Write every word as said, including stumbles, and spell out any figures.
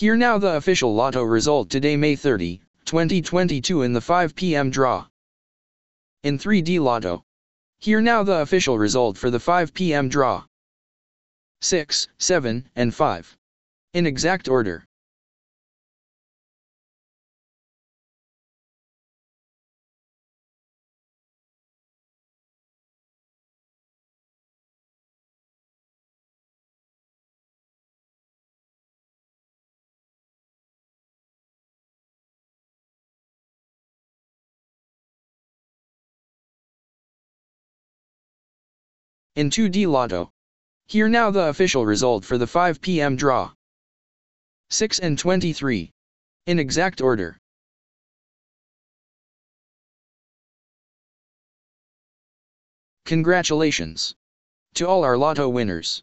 Here now the official lotto result today, May thirtieth, twenty twenty-two, in the five p m draw. In three D Lotto. Here now the official result for the five p m draw. six, seven, and five. In exact order. In two D Lotto. Here now the official result for the five p m draw. six and twenty-three. In exact order. Congratulations to all our Lotto winners.